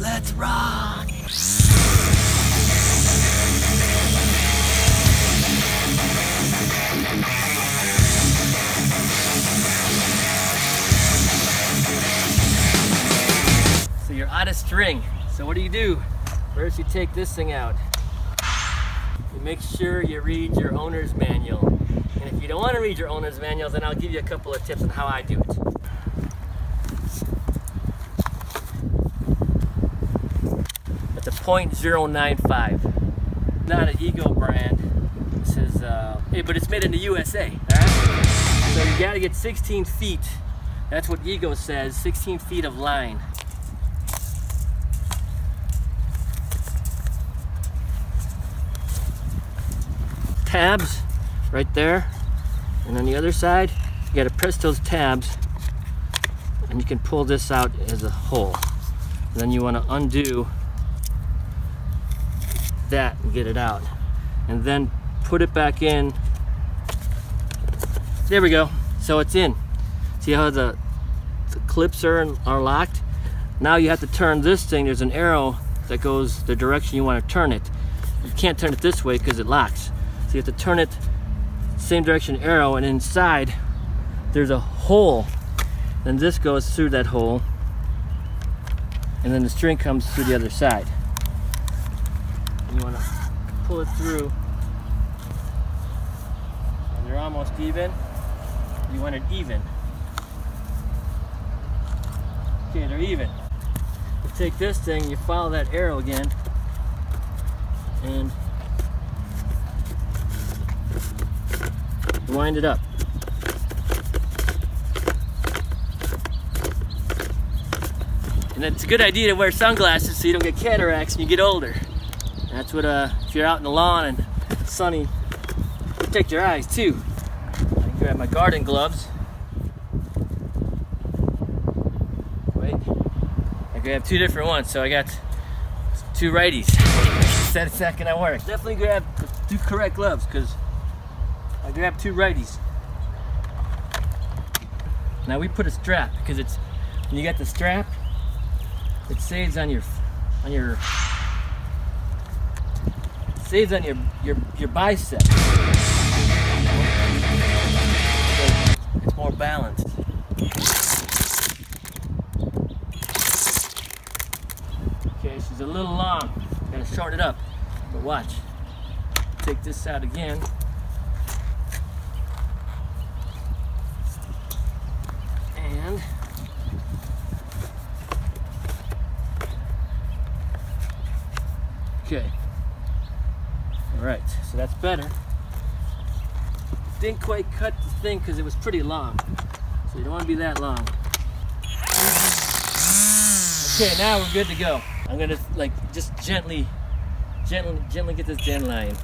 Let's rock! So you're out of string. So what do? First you take this thing out. You make sure you read your owner's manual. And if you don't want to read your owner's manual, then I'll give you a couple of tips on how I do it. It's a .095. Not an Ego brand. This is, but it's made in the USA, all right? So you gotta get 16 feet. That's what Ego says, 16 feet of line. Tabs right there, and on the other side you got to press those tabs and you can pull this out as a whole. And then you want to undo that and get it out and then put it back in. There we go, so it's in. See how the clips are locked? Now you have to turn this thing. There's an arrow that goes the direction you want to turn it. You can't turn it this way because it locks. So you have to turn it same direction arrow, and inside there's a hole. Then this goes through that hole, and then the string comes through the other side. You want to pull it through, and they're almost even. You want it even. Okay, they're even. You take this thing, you follow that arrow again, and wind it up. And it's a good idea to wear sunglasses so you don't get cataracts when you get older. And that's what, if you're out in the lawn and it's sunny, protect your eyes too. I can grab my garden gloves. Wait, I grabbed two different ones, so I got two righties. That's not gonna work. Definitely grab the correct gloves, because I grab two righties. Now we put a strap, because it's, when you got the strap, it saves on your bicep. It's more balanced. Okay, she's a little long. Gotta shorten it up. But watch. Take this out again. Okay, all right, so that's better. Didn't quite cut the thing because it was pretty long, so you don't want to be that long. Okay, now we're good to go. I'm gonna like just gently get this den line.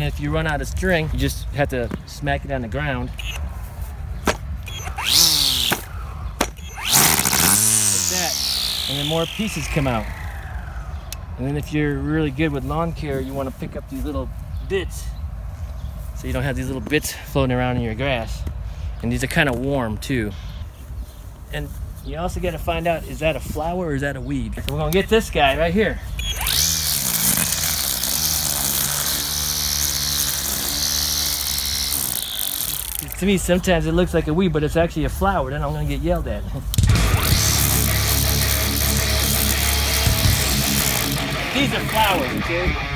If you run out of string, you just have to smack it on the ground. Like that, and then more pieces come out. And then if you're really good with lawn care, you want to pick up these little bits so you don't have these little bits floating around in your grass. And these are kind of warm too. And you also got to find out, is that a flower or is that a weed? So we're gonna get this guy right here. To me, sometimes it looks like a weed, but it's actually a flower. Then I'm going to get yelled at. These are flowers, okay?